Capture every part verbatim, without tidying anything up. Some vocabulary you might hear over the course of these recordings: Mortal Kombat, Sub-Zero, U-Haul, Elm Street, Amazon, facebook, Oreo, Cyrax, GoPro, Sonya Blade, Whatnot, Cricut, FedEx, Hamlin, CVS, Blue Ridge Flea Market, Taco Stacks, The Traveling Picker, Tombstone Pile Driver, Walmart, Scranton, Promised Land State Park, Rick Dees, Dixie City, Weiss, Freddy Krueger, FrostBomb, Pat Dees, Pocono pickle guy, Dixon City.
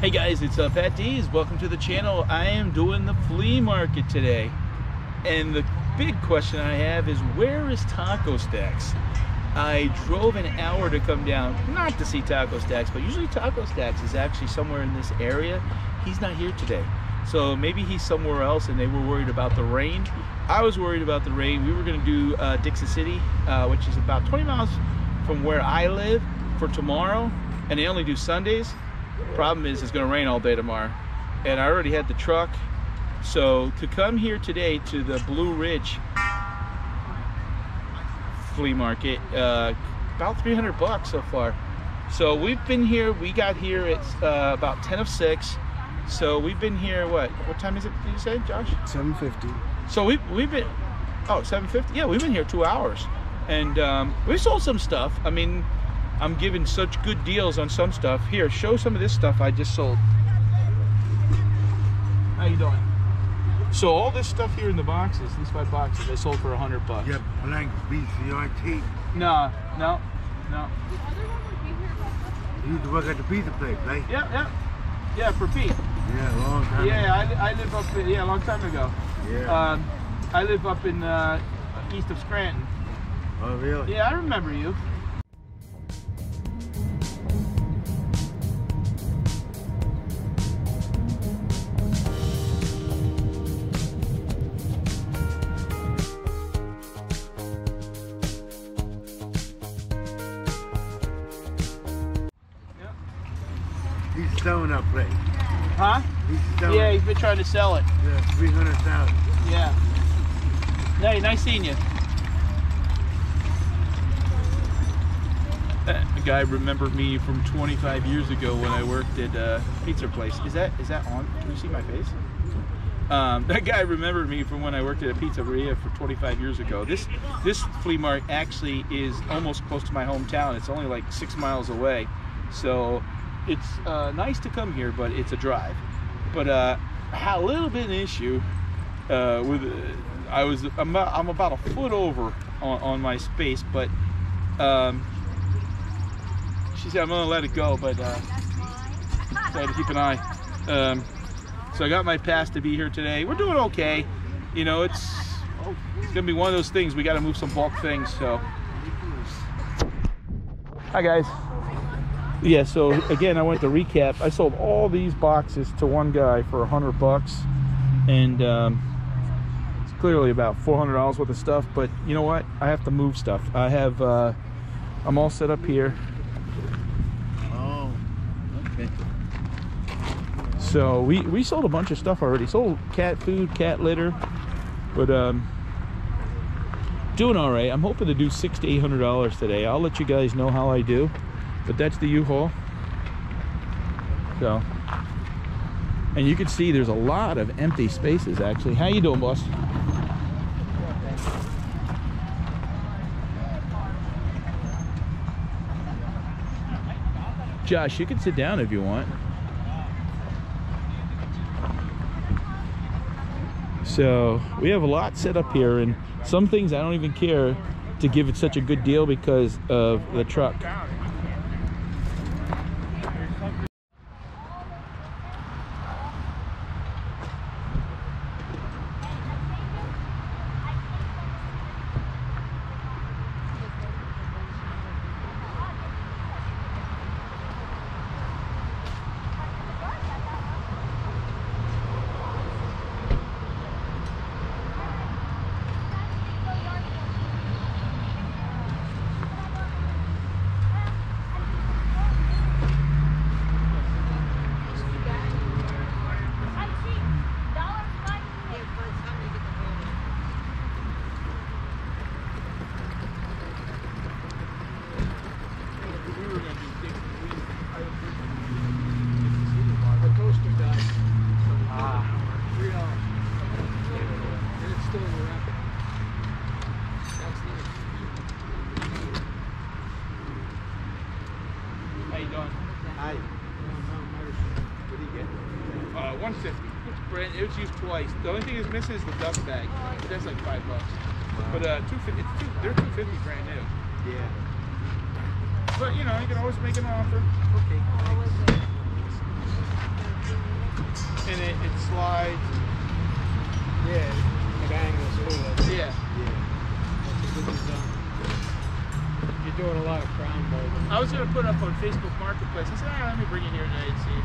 Hey guys, it's uh, Pat Dees. Welcome to the channel. I am doing the flea market today. And the big question I have is, where is Taco Stacks? I drove an hour to come down, not to see Taco Stacks, but usually Taco Stacks is actually somewhere in this area. He's not here today. So maybe he's somewhere else and they were worried about the rain. I was worried about the rain. We were gonna do uh, Dixie City, uh, which is about twenty miles from where I live, for tomorrow. And they only do Sundays. Problem is, it's going to rain all day tomorrow, and I already had the truck. So to come here today to the Blue Ridge Flea Market, uh, about three hundred bucks so far. So we've been here. We got here at uh, about ten of six. So we've been here. What? What time is it? Did you say, Josh? seven fifty. So we we've, we've been. Oh, seven fifty. Yeah, we've been here two hours, and um, we sold some stuff. I mean, I'm giving such good deals on some stuff. Here, show some of this stuff I just sold. How you doing? So all this stuff here in the boxes, these five boxes, I sold for a hundred bucks. Yeah, blank B C R T. No, no, no. The other one would be here about you used to work at the pizza place, right? Yep, yep. Yeah, for Pete. Yeah, a long time yeah, ago. Yeah, I, I live up in, yeah, a long time ago. Yeah. Um, I live up in uh, east of Scranton. Oh, really? Yeah, I remember you. He's selling that place. Huh? He's selling. Yeah, he's been trying to sell it. Yeah, three hundred thousand. Yeah. Hey, nice seeing you. That guy remembered me from twenty-five years ago when I worked at a pizza place. Is that is that on? Can you see my face? Um, that guy remembered me from when I worked at a pizzeria for twenty-five years ago. This this flea market actually is almost close to my hometown. It's only like six miles away. So it's uh, nice to come here, but it's a drive. But uh, I had a little bit of an issue uh, with uh, I was I'm, I'm about a foot over on, on my space, but um, she said I'm gonna let it go, but uh, I had to keep an eye. Um, so I got my pass to be here today. We're doing okay, you know. It's it's gonna be one of those things. We got to move some bulk things. So hi guys. Yeah, so again, I went to recap. I sold all these boxes to one guy for a hundred bucks, and um, it's clearly about four hundred dollars worth of stuff. But you know what? I have to move stuff. I have. Uh, I'm all set up here. Oh, okay. So we we sold a bunch of stuff already. Sold cat food, cat litter, but um, doing all right. I'm hoping to do six to eight hundred dollars today. I'll let you guys know how I do. But that's the U-Haul. So, and you can see there's a lot of empty spaces actually. How you doing, boss? Josh, you can sit down if you want. So we have a lot set up here, and some things I don't even care to give it such a good deal because of the truck. It was used twice. The only thing it's missing is the dust bag. That's like five bucks. Wow. But uh, two fifty. Two, they're two fifty brand new. Yeah. But you know, you can always make an offer. Okay. it, it slides. And yeah, it angles too. Yeah. Yeah. You're doing a lot of crown molding. I was going to put it up on Facebook Marketplace. I said, ah, let me bring it here today and see.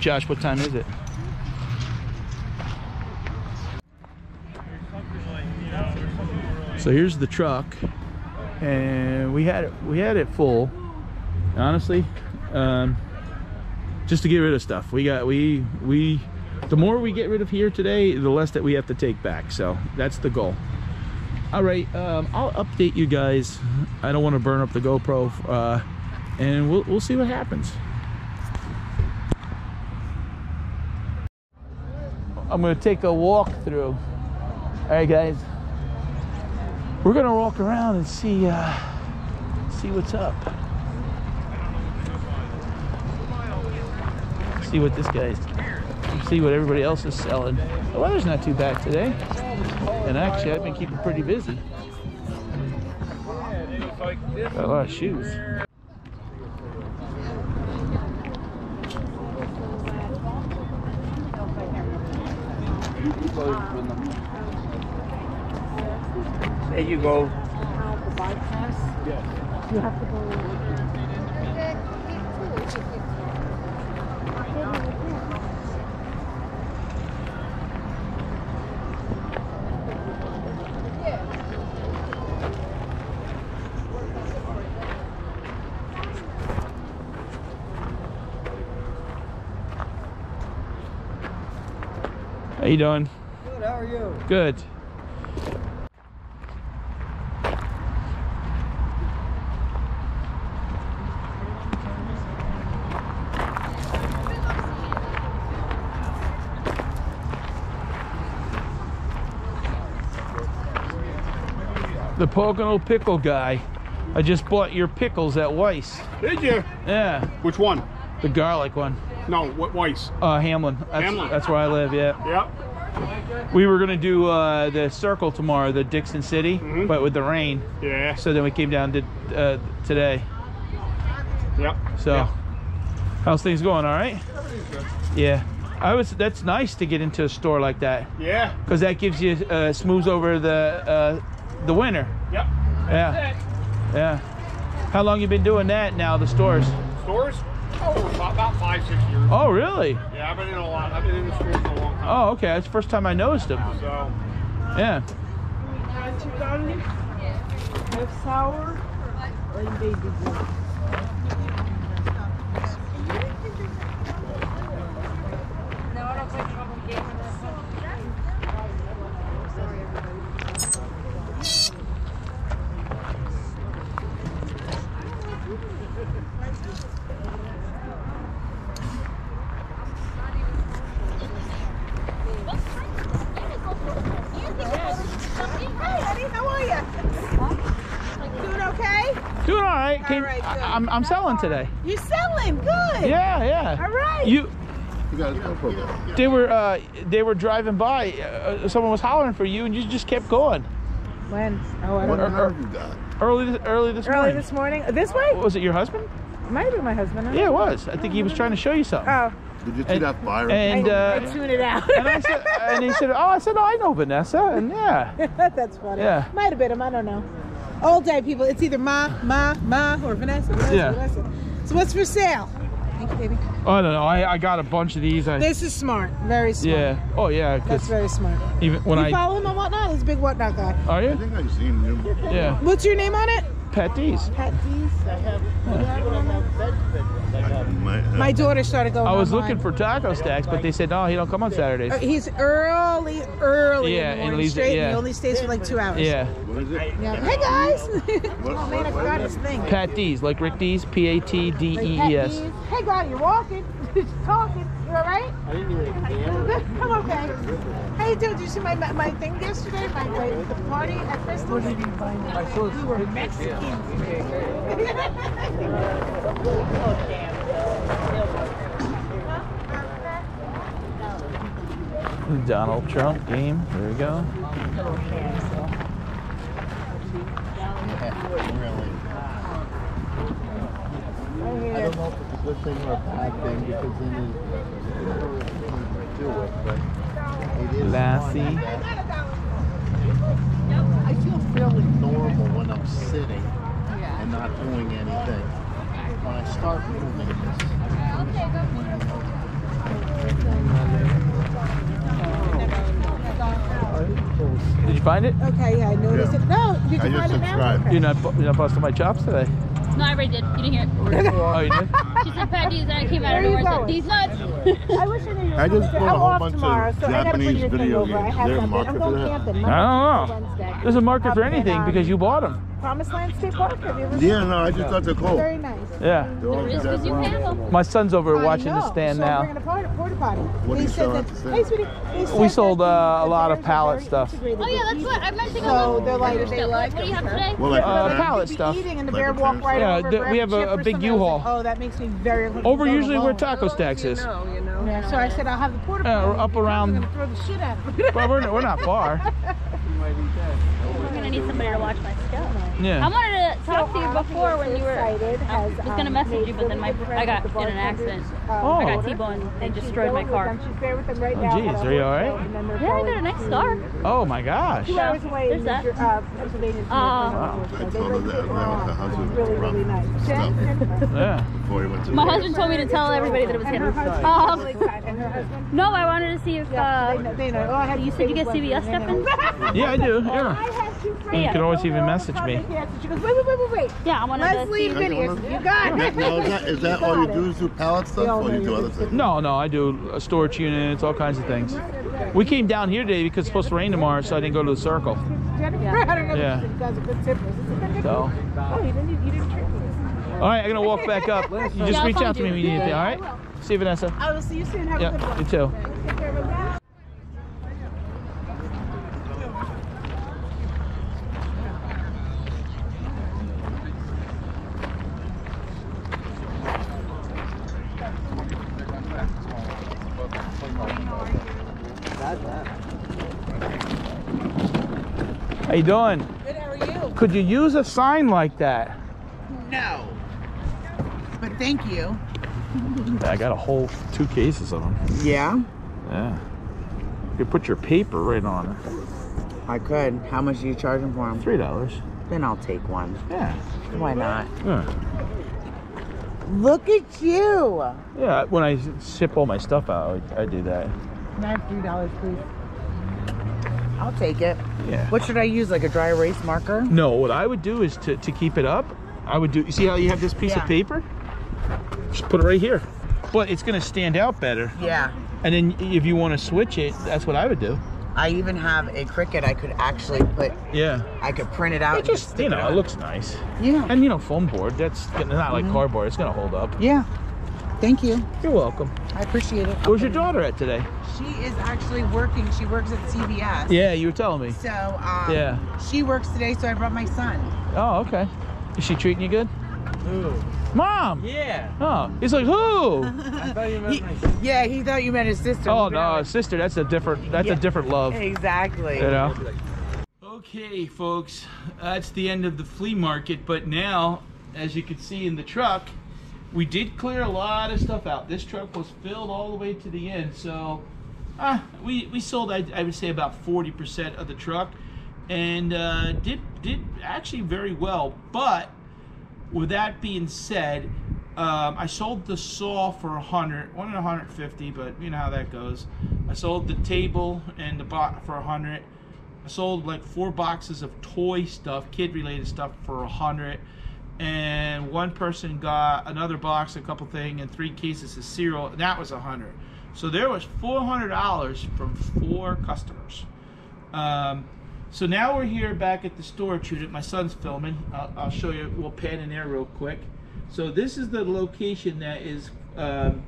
Josh, what time is it? So here's the truck, and we had it, we had it full. Honestly, um, just to get rid of stuff. We got we we. The more we get rid of here today, the less that we have to take back. So that's the goal. All right, um, I'll update you guys. I don't want to burn up the GoPro, uh, and we'll we'll see what happens. I'm gonna take a walk through. All right, guys, we're gonna walk around and see, uh, see what's up. See what this guy's, see what everybody else is selling. The weather's not too bad today, and actually, I've been keeping pretty busy. Got a lot of shoes. There you go. The bypass? Yes. You have to go. How you doing? Good, how are you? Good. The Pocono pickle guy. I just bought your pickles at Weiss. Did you? Yeah. Which one? The garlic one. No, what Weiss? Uh, Hamlin. That's, Hamlin. That's where I live. Yeah. Yep. We were gonna do uh, the circle tomorrow, the Dixon City, mm-hmm. but with the rain. Yeah. So then we came down to uh, today. Yep. So. Yep. How's things going? All right? Everything's good. Yeah. I was, that's nice to get into a store like that. Yeah. Because that gives you, uh, smooths over the, uh, the winter. Yep. Yeah. That's it. Yeah. How long you been doing that now, the stores? Stores? Oh, about five, six years. Oh, really? Yeah, I've been in a lot. I've been in the stores for a long time. Oh, okay. That's the first time I noticed them. So. Yeah. Half sour or baby blue? I'm, I'm selling today. You're selling, good. Yeah, yeah. All right. You, you guys go for it. They were, uh, they were driving by. Uh, someone was hollering for you, and you just kept going. When? Oh, I don't when know. You got? Early, early this early morning. Early this morning. This way? Was it your husband? It might have been my husband. I yeah, it was. I think he was trying to show you something. Oh. Did you see and, that fire? And uh, I tuned it out. And, I said, and he said, "Oh, I said, oh, I know Vanessa." And yeah. That's funny. Yeah. Might have been him. I don't know. All day, people. It's either Ma, Ma, Ma, or Vanessa. Vanessa, yeah. Vanessa. So what's for sale? Thank you, baby. Oh, I don't know. I, I got a bunch of these. I... This is smart. Very smart. Yeah. Oh, yeah. That's very smart. Even when you I follow him on Whatnot. He's a big Whatnot guy. Are you? I think I've seen him. Yeah. What's your name on it? Pat Dees. Pat Dees. I have. Yeah. I My daughter started going. I was online. looking for Taco Stacks, but they said no, he don't come on Saturdays. He's early, early. Yeah, in the morning, and straight, it, yeah. and he only stays for like two hours. Yeah. What is it? Yeah. Hey guys! Oh man, I forgot his thing. Pat Dees, like Rick Dees, P A T D E E S. Hey guys, you're walking, you're talking. You all right? I didn't even I'm okay. How you doing? Did you see my my thing yesterday? My, my the party at Christmas. I saw we were Mexicans. Oh damn! Donald Trump game. There we go. I don't know if it's a good thing or a bad thing because then you do it, but it is. Lassie. I feel fairly normal when I'm sitting and not doing anything. When I start moving, this. Did you find it? Okay, yeah, I noticed yeah. it. No, did you I find it now? Okay. You're not, you're not busting my chops today. No, I already did. You didn't hear it. Oh, you did? She said Pat Dees and I came out of nowhere and said, "These nuts!" I wish I knew. I just bought a whole bunch tomorrow, of so Japanese video games. Is there a market for that? Camping, I don't know. Wednesday. There's a market for anything and, um, because you bought them. Promised Land State Park, have you ever seen Yeah, no, I just thought they're cool. Very nice. Yeah. There is because you have them. My son's over I watching know. this stand so now. A party, party party. What they do you sell that, hey, sweetie, they said we sold uh, a lot of pallet stuff. Oh, yeah, that's what I meant to go. So they're like, they like, what do you have today? Well, like uh, pallet stuff. Eating and the bear walk right yeah, over the, we have a, a big U-Haul. Oh, that makes me very hungry. Over usually where Taco Stacks is. So I said, I'll have the porta potty. Up around. I'm going to throw the shit at it. Well, we're not far. We're going to need somebody to watch my stuff. Yeah. I wanted to talk so, to you before when you were. I was going to message you, but then my I got in an accident. Oh. I got T-boned and destroyed my car. Right oh, geez, are you all right? Yeah, I got a nice scar. Oh my gosh. Two hours away. There's that. Uh, wow. I told her that my husband was really nice. Yeah. Before he went to. My husband told me to tell everybody that it was him. Um, no, I wanted to see if. Uh, you said you get C V S stuff in? Yeah, I do. Yeah. You can always even message me. Yeah, so she goes, wait, wait, wait, wait, wait. Yeah, I want to see. Leslie Vineyards, you got it. No, is that, is that you all you it. do is do pallet stuff or you do other things? No, no, I do storage units, all kinds of things. We came down here today because it's supposed to rain tomorrow, so I didn't go to the circle. Yeah. I don't know yeah. if you guys are good tippers. So. Oh, you didn't, you didn't trick me. All right, I'm going to walk back up. You just yeah, reach out to me when you need anything, all right? See you, Vanessa. I will see you soon. Have yep, a good one. You too. Take care of it. How you doing? Good, how are you? Could you use a sign like that? No. But thank you. I got a whole two cases of them. Yeah? Yeah. You could put your paper right on it. I could. How much do you charge them for them? Three dollars. Then I'll take one. Yeah. Why not? Yeah. Look at you. Yeah, when I ship all my stuff out, I, I do that. Can I have three dollars, please? I'll take it. Yeah. What should I use, like a dry erase marker? No, what I would do is to, to keep it up, I would do, you see how you have this piece yeah. of paper? Just put it right here. But it's gonna stand out better. Yeah. And then if you wanna switch it, that's what I would do. I even have a Cricut I could actually put. Yeah. I could print it out. It just, and just you know, it, it looks nice. Yeah. And you know, foam board, that's not like mm-hmm. cardboard, it's gonna hold up. Yeah. Thank you. You're welcome. I appreciate it. Where's your daughter at today? She is actually working. She works at C V S. Yeah, you were telling me. So, um, yeah. She works today, so I brought my son. Oh, okay. Is she treating you good? Ooh. Mom! Yeah. Oh, he's like, who? I thought you meant he, my sister. Yeah, he thought you meant his sister. Oh, no, his sister, that's a different, that's yeah. a different love. Exactly. You know? Okay, folks, that's the end of the flea market, but now, as you can see in the truck, we did clear a lot of stuff out. This truck was filled all the way to the end, so ah, we, we sold, I, I would say, about forty percent of the truck, and uh, did, did actually very well, but with that being said, um, I sold the saw for a hundred, one at a hundred fifty, but you know how that goes. I sold the table and the bot for a hundred. I sold like four boxes of toy stuff, kid-related stuff for a hundred. And one person got another box, a couple things, and three cases of cereal, and that was a hundred. So there was four hundred dollars from four customers. Um, So now we're here back at the store, Judith. My son's filming. I'll, I'll show you. We'll pan in there real quick. So this is the location that is um,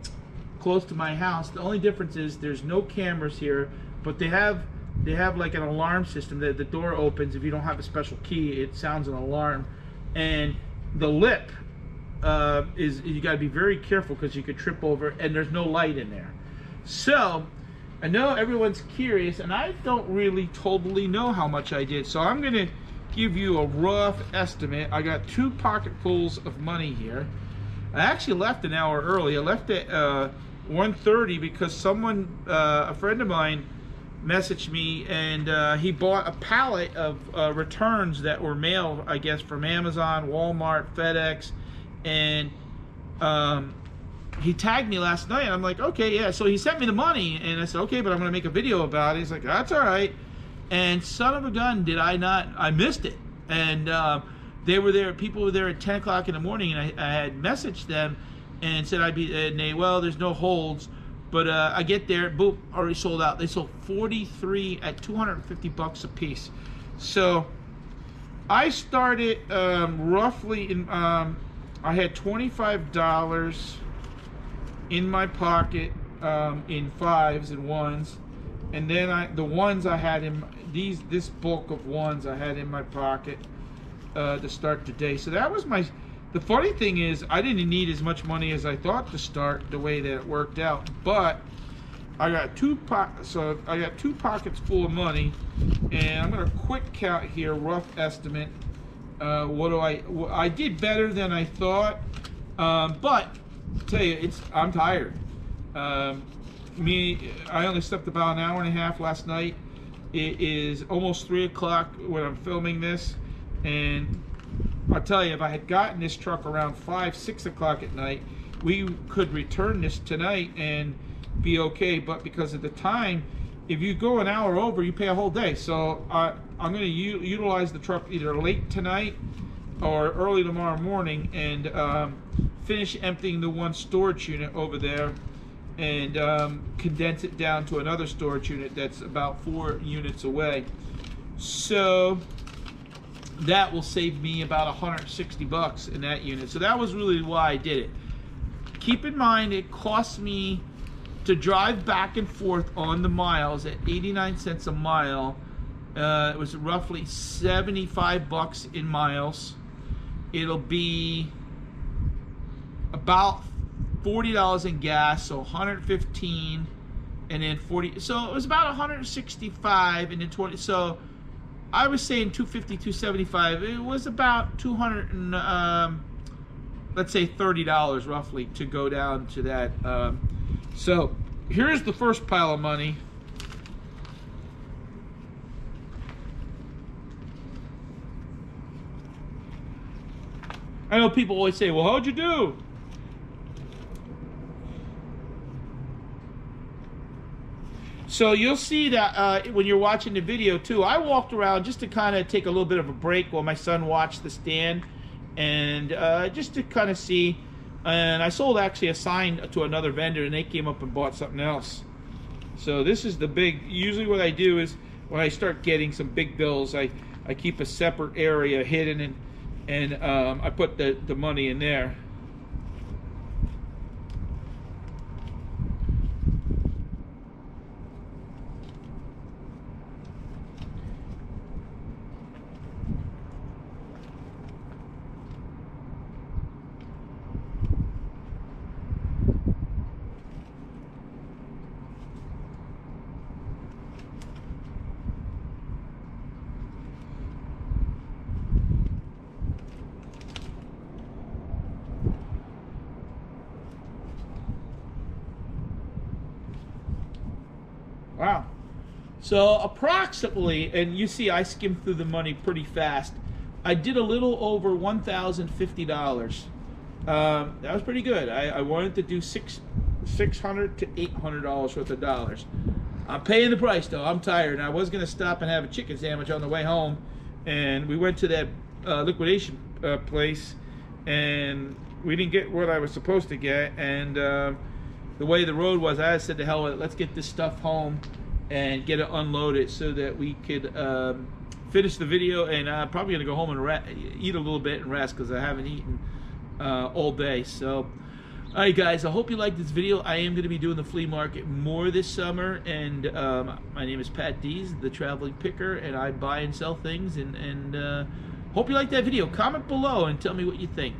close to my house. The only difference is there's no cameras here, but they have they have like an alarm system that the door opens. If you don't have a special key, it sounds an alarm. And the lip uh, is, you got to be very careful because you could trip over, and there's no light in there. So I know everyone's curious, and I don't really totally know how much I did, so I'm gonna give you a rough estimate. I got two pocketfuls of money here. I actually left an hour early. I left at uh, one thirty because someone, uh, a friend of mine, messaged me, and uh, he bought a pallet of uh, returns that were mailed, I guess, from Amazon, Walmart, FedEx, and um, he tagged me last night, and I'm like, okay, yeah. So he sent me the money, and I said, okay, but I'm gonna make a video about it. He's like, that's all right. And son of a gun, did I not, I missed it. And uh, they were there, people were there at ten o'clock in the morning, and I, I had messaged them and said I'd be, and they, well, there's no holds. But uh, I get there, boop, already sold out. They sold forty-three at two hundred fifty bucks a piece. So I started um, roughly, in, um, I had twenty-five dollars in my pocket, um, in fives and ones, and then I the ones I had in these this bulk of ones I had in my pocket uh, to start today. So that was my. The funny thing is I didn't need as much money as I thought to start the way that it worked out, but I got two po so I got two pockets full of money, and I'm gonna quick count here, rough estimate. Uh, what do I? What, I did better than I thought, um, but. Tell you, it's I'm tired. Um, me, I only slept about an hour and a half last night. It is almost three o'clock when I'm filming this, and I'll tell you, if I had gotten this truck around five, six o'clock at night, we could return this tonight and be okay. But because of the time, if you go an hour over, you pay a whole day. So I, I'm going to utilize the truck either late tonight or early tomorrow morning, and um, finish emptying the one storage unit over there, and um, condense it down to another storage unit that's about four units away. So that will save me about a hundred sixty bucks in that unit. So that was really why I did it. Keep in mind, it cost me to drive back and forth on the miles at eighty-nine cents a mile. Uh, it was roughly seventy-five bucks in miles. It'll be about forty dollars in gas, so one hundred fifteen, and then forty, so it was about one hundred sixty-five, and then twenty, so I was saying two fifty, two seventy-five. It was about two hundred and um let's say thirty dollars roughly to go down to that. Um, so here's the first pile of money. I know people always say, well, how'd you do? So you'll see that uh, when you're watching the video too, I walked around just to kind of take a little bit of a break while my son watched the stand, and uh, just to kind of see. And I sold actually a sign to another vendor, and they came up and bought something else. So this is the big, usually what I do is when I start getting some big bills, I, I keep a separate area hidden, and and um, I put the, the money in there. Wow. So approximately, and you see I skimmed through the money pretty fast, I did a little over one thousand fifty dollars. Um, that was pretty good. I, I wanted to do six, six hundred dollars to eight hundred dollars worth of dollars. I'm paying the price though. I'm tired. And I was going to stop and have a chicken sandwich on the way home. And we went to that uh, liquidation uh, place, and we didn't get what I was supposed to get. And uh, the way the road was, I said to hell with it, let's get this stuff home and get it unloaded so that we could um, finish the video. And I'm probably gonna go home and ra eat a little bit and rest, because I haven't eaten uh, all day. So all right guys, I hope you liked this video. I am gonna be doing the flea market more this summer, and um, my name is Pat Dees, the traveling picker, and I buy and sell things, and, and uh, hope you liked that video. Comment below and tell me what you think.